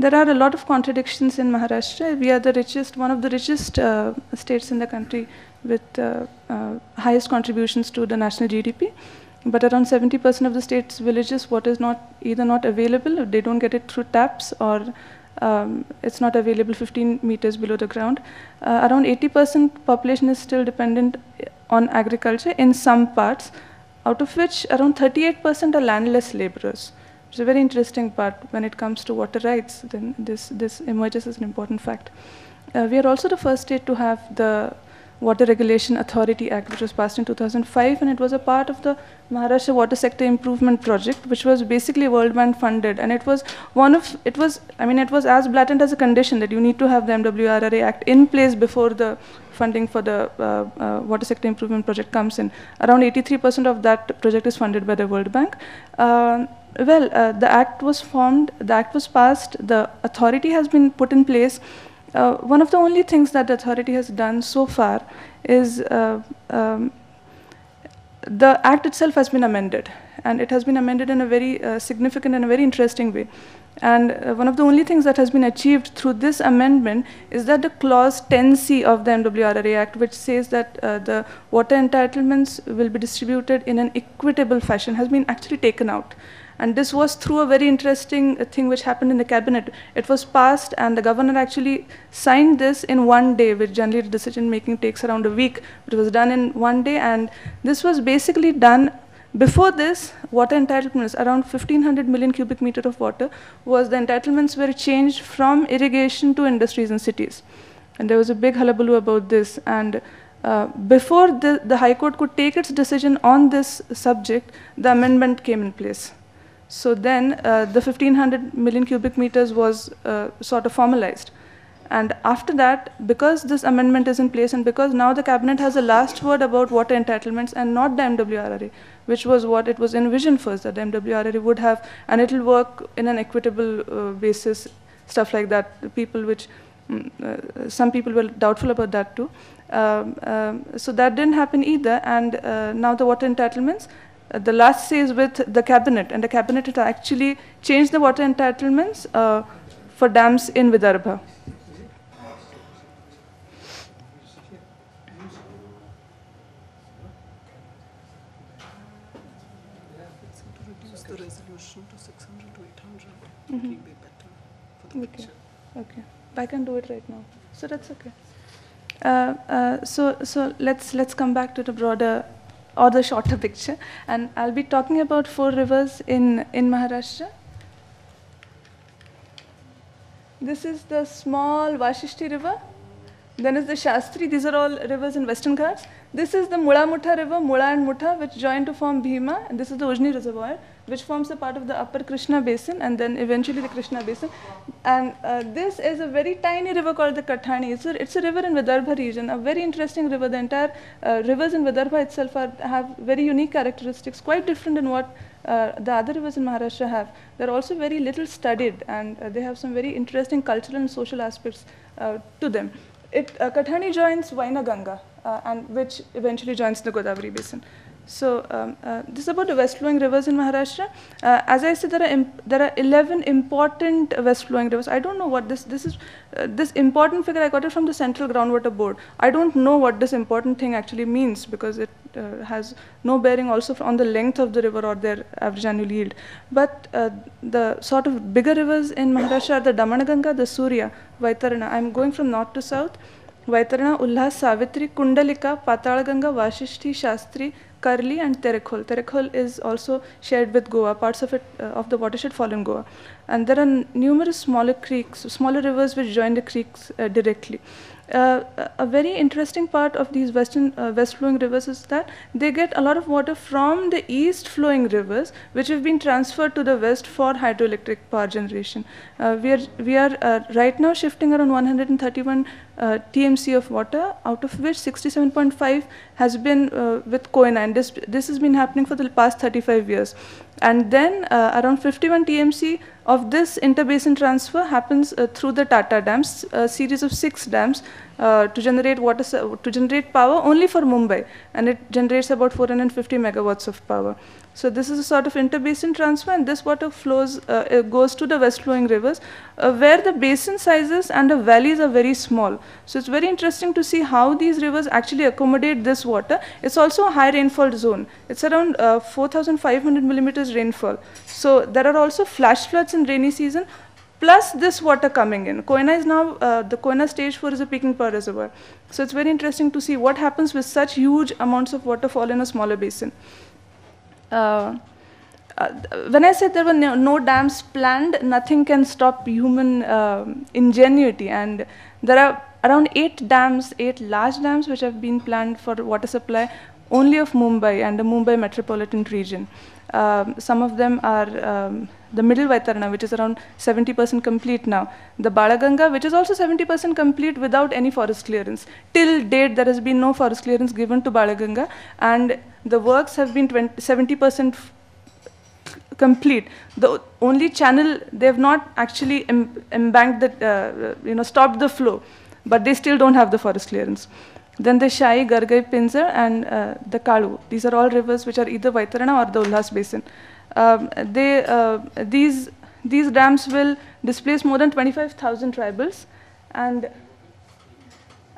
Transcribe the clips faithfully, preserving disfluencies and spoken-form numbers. There are a lot of contradictions in Maharashtra. We are the richest, one of the richest uh, states in the country with uh, uh, highest contributions to the national G D P. But around seventy percent of the state's villages, water is not either not available, they don't get it through taps, or um, it's not available fifteen meters below the ground. Uh, around eighty percent population is still dependent on agriculture in some parts, out of which around thirty-eight percent are landless laborers. It's a very interesting part when it comes to water rights. Then this, this emerges as an important fact. Uh, we are also the first state to have the Water Regulation Authority Act, which was passed in two thousand five, and it was a part of the Maharashtra Water Sector Improvement Project, which was basically World Bank funded, and it was one of, it was, I mean, it was as blatant as a condition that you need to have the M W R R A Act in place before the funding for the uh, uh, Water Sector Improvement Project comes in. Around eighty-three percent of that project is funded by the World Bank. Uh, well, uh, the Act was formed, the Act was passed, the authority has been put in place. Uh, one of the only things that the authority has done so far is uh, um, the Act itself has been amended, and it has been amended in a very uh, significant and a very interesting way. And uh, one of the only things that has been achieved through this amendment is that the clause ten C of the M W R R A Act, which says that uh, the water entitlements will be distributed in an equitable fashion, has been actually taken out. And this was through a very interesting thing which happened in the cabinet. It was passed, and the governor actually signed this in one day, which generally decision making takes around a week. It was done in one day, and this was basically done. Before this, water entitlements, around fifteen hundred million cubic meter of water, was the entitlements were changed from irrigation to industries and cities. And there was a big hullabaloo about this. And Uh, before the, the High Court could take its decision on this subject, the amendment came in place. So then uh, the fifteen hundred million cubic meters was uh, sort of formalized. And after that, because this amendment is in place, and because now the cabinet has a last word about water entitlements and not the M W R R A, which was what it was envisioned first, that the M W R R A would have, and it will work in an equitable uh, basis, stuff like that. The people which, mm, uh, some people were doubtful about that too. Um, um, so that didn't happen either, and uh, now the water entitlements, uh, the last say is with the cabinet, and the cabinet had actually changed the water entitlements uh, for dams in Vidarbha. The resolution to six hundred to eight hundred, mm-hmm. It will be better for the picture. Okay, I can do it right now, so that's okay. Uh, uh, so, so let's let's come back to the broader or the shorter picture, and I'll be talking about four rivers in in Maharashtra. This is the small Vashishti river. Then is the Shastri. These are all rivers in Western Ghats. This is the Mula Mutha river, Mula and Mutha, which join to form Bhima. And this is the Ujni Reservoir, which forms a part of the upper Krishna Basin, and then eventually the Krishna Basin. And uh, this is a very tiny river called the Kathani. It's a, it's a river in Vidarbha region, a very interesting river. The entire uh, rivers in Vidarbha itself are, have very unique characteristics, quite different than what uh, the other rivers in Maharashtra have. They're also very little studied, and uh, they have some very interesting cultural and social aspects uh, to them. It, uh, Kathani joins Vainaganga, uh, and which eventually joins the Godavari basin. So um, uh, this is about the west-flowing rivers in Maharashtra. Uh, as I said, there are imp there are eleven important west-flowing rivers. I don't know what this this is. Uh, this important figure I got it from the Central Groundwater Board. I don't know what this important thing actually means, because it uh, has no bearing also on the length of the river or their average annual yield. But uh, the sort of bigger rivers in Maharashtra are the Damanaganga, the Surya, Vaitarana. I'm going from north to south. Vaitarana, Ulla, Savitri, Kundalika, Patalganga, Vashishti, Shastri, Karli, and Terekhol. Terekhol is also shared with Goa. Parts of it uh, of the watershed fall in Goa, and there are numerous smaller creeks, smaller rivers which join the creeks uh, directly. Uh, a very interesting part of these western uh, west-flowing rivers is that they get a lot of water from the east-flowing rivers, which have been transferred to the west for hydroelectric power generation. Uh, we are we are uh, right now shifting around one hundred thirty-one uh, T M C of water, out of which sixty-seven point five has been uh, with Koyna, and this this has been happening for the past thirty-five years. And then uh, around fifty-one T M C of this interbasin transfer happens uh, through the Tata dams, a series of six dams uh, to generate water to generate power only for Mumbai, and it generates about four hundred fifty megawatts of power. So this is a sort of interbasin transfer, and this water flows uh, goes to the west flowing rivers, uh, where the basin sizes and the valleys are very small. So it's very interesting to see how these rivers actually accommodate this water. It's also a high rainfall zone. It's around uh, four thousand five hundred millimeters rainfall. So there are also flash floods in rainy season, plus this water coming in. Koyna is now, uh, the Koyna stage four is a peaking power reservoir. So it's very interesting to see what happens with such huge amounts of waterfall in a smaller basin. Uh, uh, when I said there were no, no dams planned, nothing can stop human uh, ingenuity, and there are around eight dams, eight large dams which have been planned for water supply only of Mumbai and the Mumbai metropolitan region. Um, some of them are um, the middle Vaitarana, which is around seventy percent complete now. The Balaganga, which is also seventy percent complete without any forest clearance. Till date, there has been no forest clearance given to Balaganga, and the works have been seventy percent complete. The only channel, they have not actually em embanked, the, uh, you know, stopped the flow, but they still don't have the forest clearance. Then the Shai, Gargai, Pinzar, and uh, the Kalu. These are all rivers which are either Vaitarana or the Ulhas Basin. Um, they, uh, these, these dams will displace more than twenty-five thousand tribals and,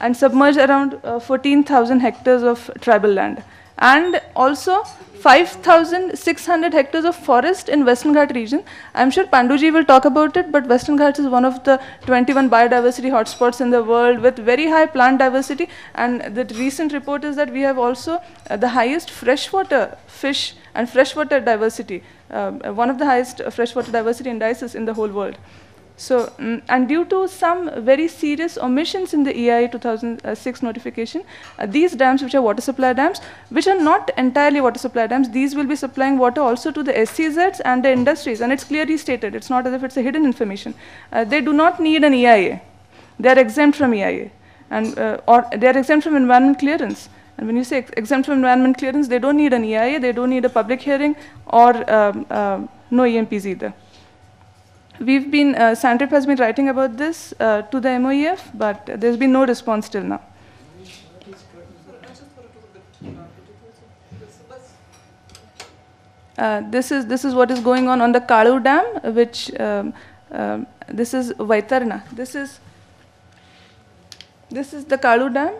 and submerge around uh, fourteen thousand hectares of tribal land. And also five thousand six hundred hectares of forest in Western Ghats region. I'm sure Panduji will talk about it, but Western Ghats is one of the twenty-one biodiversity hotspots in the world with very high plant diversity. And the recent report is that we have also uh, the highest freshwater fish and freshwater diversity, uh, one of the highest freshwater diversity indices in the whole world. So, and due to some very serious omissions in the E I A two thousand six notification, uh, these dams, which are water supply dams, which are not entirely water supply dams, these will be supplying water also to the S C Zs and the industries, and it's clearly stated. It's not as if it's a hidden information. Uh, they do not need an E I A. They are exempt from E I A, and uh, or they are exempt from environment clearance. And when you say ex exempt from environment clearance, they don't need an E I A, they don't need a public hearing, or um, uh, no E M Ps either. We've been, uh, Sandip has been writing about this uh, to the M O E F, but uh, there's been no response till now. Uh, this is this is what is going on on the Kalu Dam, which um, um, this is Vaitarana. This is this is the Kalu Dam,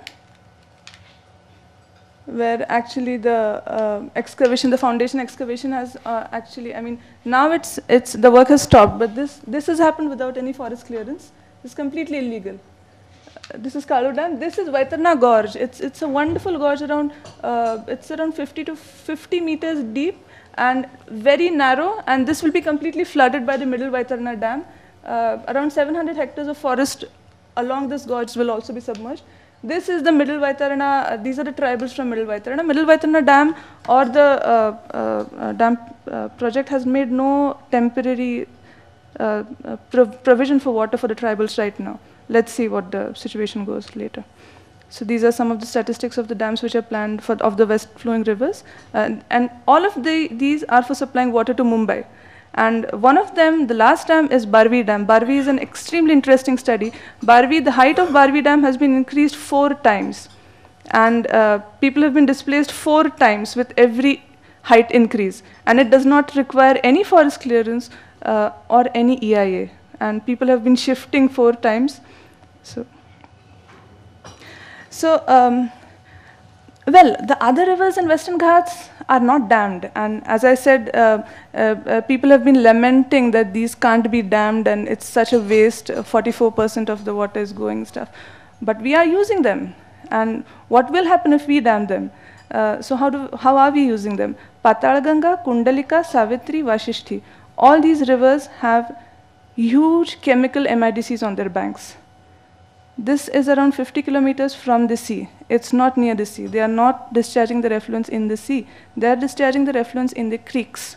where actually the uh, excavation, the foundation excavation has uh, actually, I mean, now it's, it's, the work has stopped, but this, this has happened without any forest clearance. It's completely illegal. Uh, this is Kalu Dam. This is Vaitarana Gorge. It's, it's a wonderful gorge around, uh, it's around fifty to fifty meters deep and very narrow, and this will be completely flooded by the middle Vaitarana Dam. Uh, around seven hundred hectares of forest along this gorge will also be submerged. This is the middle Vaitarana, uh, these are the tribals from middle Vaitarana. Middle Vaitarana dam or the uh, uh, dam uh, project has made no temporary uh, uh, prov provision for water for the tribals right now. Let's see what the situation goes later. So these are some of the statistics of the dams which are planned for of the west flowing rivers. And, and all of the, these are for supplying water to Mumbai. And one of them, the last dam, is Barvi Dam. Barvi is an extremely interesting study. Barvi, the height of Barvi Dam has been increased four times. And uh, people have been displaced four times with every height increase. And it does not require any forest clearance uh, or any E I A. And people have been shifting four times. So, so um, well, the other rivers in Western Ghats are not dammed, and as I said, uh, uh, uh, people have been lamenting that these can't be dammed and it's such a waste, forty-four percent of the water is going stuff. But we are using them, and what will happen if we dam them? Uh, so how, do, how are we using them? Patalganga, Kundalika, Savitri, Vashishti, all these rivers have huge chemical M I D Cs on their banks. This is around fifty kilometers from the sea. It's not near the sea. They are not discharging their effluents in the sea. They are discharging their effluents in the creeks.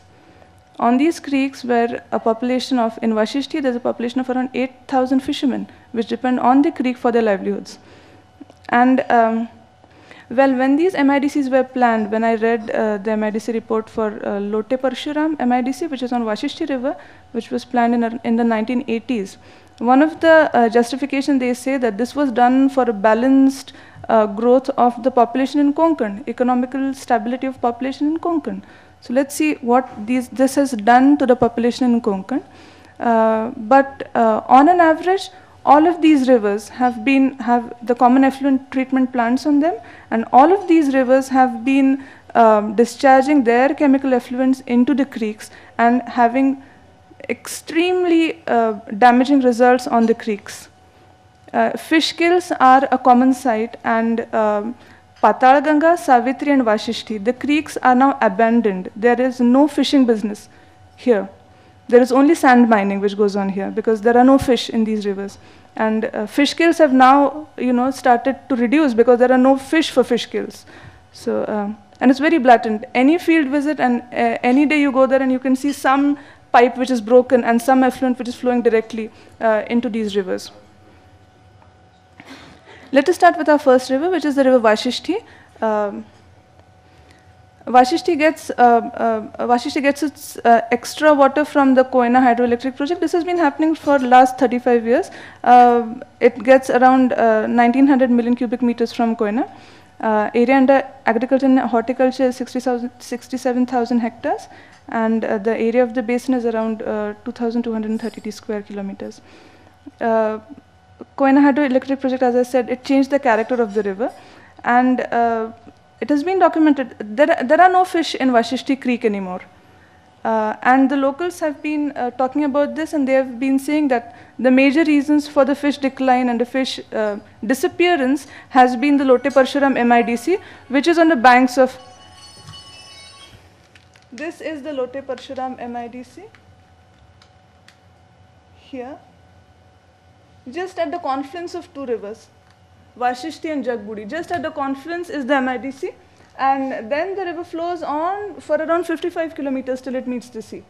On these creeks, where a population of, in Vashishti, there's a population of around eight thousand fishermen, which depend on the creek for their livelihoods. And, um, well, when these M I D Cs were planned, when I read uh, the M I D C report for uh, Lote Parshuram M I D C, which is on Vashishti River, which was planned in, in the nineteen eighties, One of the uh, justification they say that this was done for a balanced uh, growth of the population in Konkan, economical stability of population in Konkan. So let's see what these, this has done to the population in Konkan. Uh, but uh, on an average, all of these rivers have been, have the common effluent treatment plants on them, and all of these rivers have been um, discharging their chemical effluents into the creeks and having extremely uh, damaging results on the creeks. Uh, fish kills are a common sight, and um, Patalganga, Savitri and Vashishti, the creeks are now abandoned. There is no fishing business here. There is only sand mining which goes on here because there are no fish in these rivers. And uh, fish kills have now, you know, started to reduce because there are no fish for fish kills. So, uh, and it's very blatant. Any field visit and uh, any day you go there and you can see some pipe which is broken and some effluent which is flowing directly uh, into these rivers. Let us start with our first river, which is the river Vashishti. Um, Vashishti gets, uh, uh, Vashishti gets its uh, extra water from the Koyna hydroelectric project. This has been happening for the last thirty-five years. Uh, it gets around uh, nineteen hundred million cubic meters from Koyna. Uh, area under agriculture and horticulture is sixty-seven thousand hectares, and uh, the area of the basin is around uh, two thousand two hundred thirty square kilometers. Uh, Koyna hydroelectric project, as I said, it changed the character of the river, and uh, it has been documented. There, there are no fish in Vashishti Creek anymore. Uh, and the locals have been uh, talking about this, and they have been saying that the major reasons for the fish decline and the fish uh, disappearance has been the Lote Parshuram M I D C, which is on the banks of... This is the Lote Parshuram M I D C here, just at the confluence of two rivers, Vashishti and Jagbudi. Just at the confluence is the M I D C. And then the river flows on for around fifty-five kilometers till it meets the sea.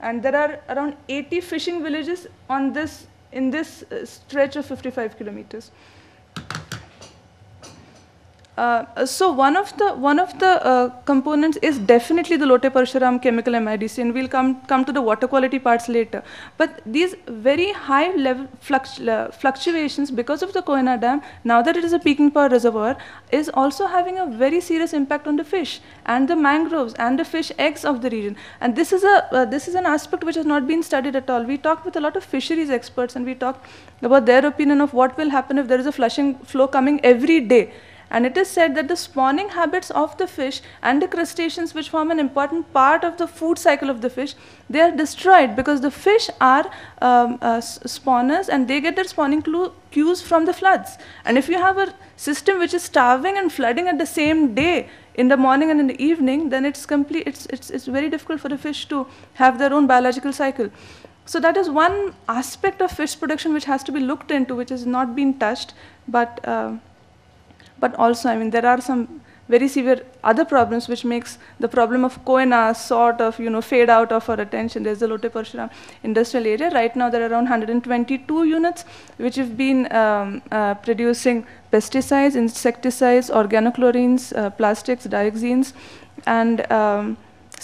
And there are around eighty fishing villages on this, in this uh, stretch of fifty-five kilometers. Uh, so one of the, one of the uh, components is definitely the Lote Parshuram chemical M I D C, and we'll come, come to the water quality parts later. But these very high level fluctu fluctuations because of the Koyna Dam, now that it is a peaking power reservoir, is also having a very serious impact on the fish and the mangroves and the fish eggs of the region. And this is, a, uh, this is an aspect which has not been studied at all. We talked with a lot of fisheries experts, and we talked about their opinion of what will happen if there is a flushing flow coming every day. And it is said that the spawning habits of the fish and the crustaceans, which form an important part of the food cycle of the fish, they are destroyed because the fish are um, uh, spawners, and they get their spawning cues from the floods. And if you have a system which is starving and flooding at the same day, in the morning and in the evening, then it's, complete, it's, it's, it's very difficult for the fish to have their own biological cycle. So that is one aspect of fish production which has to be looked into, which has not been touched. But... Uh, But also, I mean, there are some very severe other problems which makes the problem of Koyna sort of, you know, fade out of our attention. There's the Lote Parshuram industrial area. Right now, there are around one hundred twenty-two units which have been um, uh, producing pesticides, insecticides, organochlorines, uh, plastics, dioxins, and um,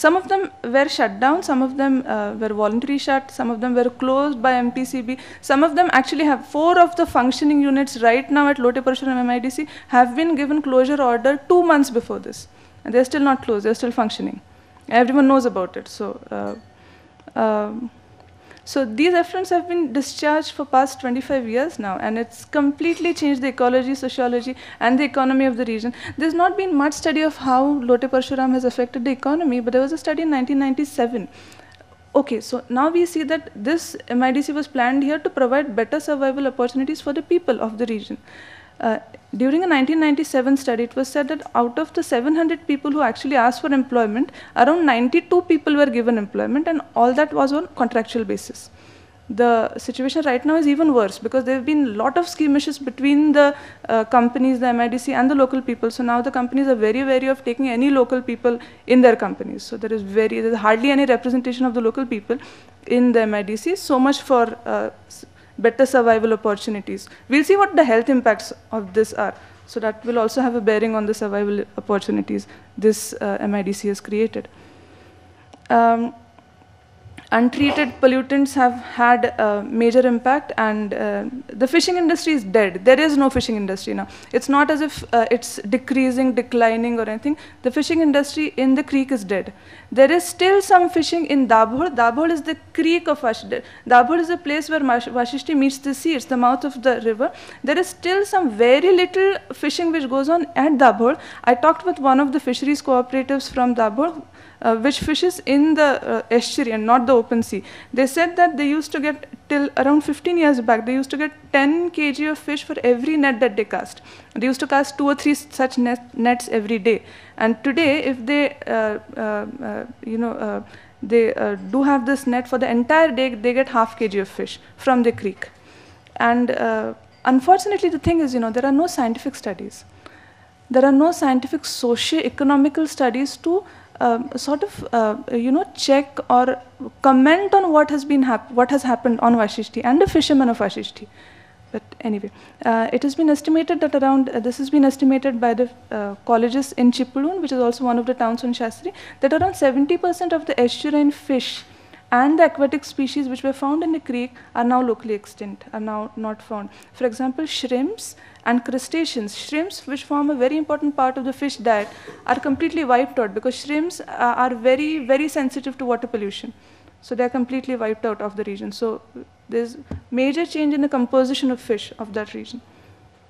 some of them were shut down, some of them uh, were voluntary shut, some of them were closed by M P C B, some of them actually have four of the functioning units right now at Lote Parshuram M I D C have been given closure order two months before this. And they're still not closed, they're still functioning. Everyone knows about it. So, uh, um, so these effluents have been discharged for past twenty-five years now, and it's completely changed the ecology, sociology, and the economy of the region. There's not been much study of how Lote Parshuram has affected the economy, but there was a study in nineteen ninety-seven. Okay, so now we see that this M I D C was planned here to provide better survival opportunities for the people of the region. Uh, during a nineteen ninety-seven study, it was said that out of the seven hundred people who actually asked for employment, around ninety-two people were given employment, and all that was on contractual basis. The situation right now is even worse because there have been a lot of skirmishes between the uh, companies, the M I D C, and the local people. So now the companies are very wary of taking any local people in their companies. So there is very, there's hardly any representation of the local people in the M I D C, so much for uh, better survival opportunities. We'll see what the health impacts of this are. So that will also have a bearing on the survival opportunities this uh, M I D C has created. Um, untreated pollutants have had a major impact, and uh, the fishing industry is dead. There is no fishing industry now. It's not as if uh, it's decreasing, declining, or anything. The fishing industry in the creek is dead. There is still some fishing in Dabhol. Dabhol is the creek of Vashishti. Dabhol is the place where Vashishti meets the sea. It's the mouth of the river. There is still some very little fishing which goes on at Dabhol. I talked with one of the fisheries cooperatives from Dabhol, Uh, which fishes in the uh, estuary and not the open sea. They said that they used to get, till around fifteen years back, they used to get ten kilograms of fish for every net that they cast. They used to cast two or three such net, nets every day. And today, if they, uh, uh, uh, you know, uh, they uh, do have this net for the entire day, they get half kg of fish from the creek. And uh, unfortunately, the thing is, you know, there are no scientific studies. There are no scientific socio-economical studies to Um, sort of, uh, you know, check or comment on what has been hap what has happened on Vashishti and the fishermen of Vashishti. But anyway, uh, it has been estimated that around, uh, this has been estimated by the uh, colleges in Chipulun, which is also one of the towns on Shastri, that around seventy percent of the estuarine fish and the aquatic species which were found in the creek are now locally extinct, are now not found. For example, shrimps and crustaceans. Shrimps, which form a very important part of the fish diet, are completely wiped out because shrimps uh, are very, very sensitive to water pollution. So they're completely wiped out of the region. So there's major change in the composition of fish of that region.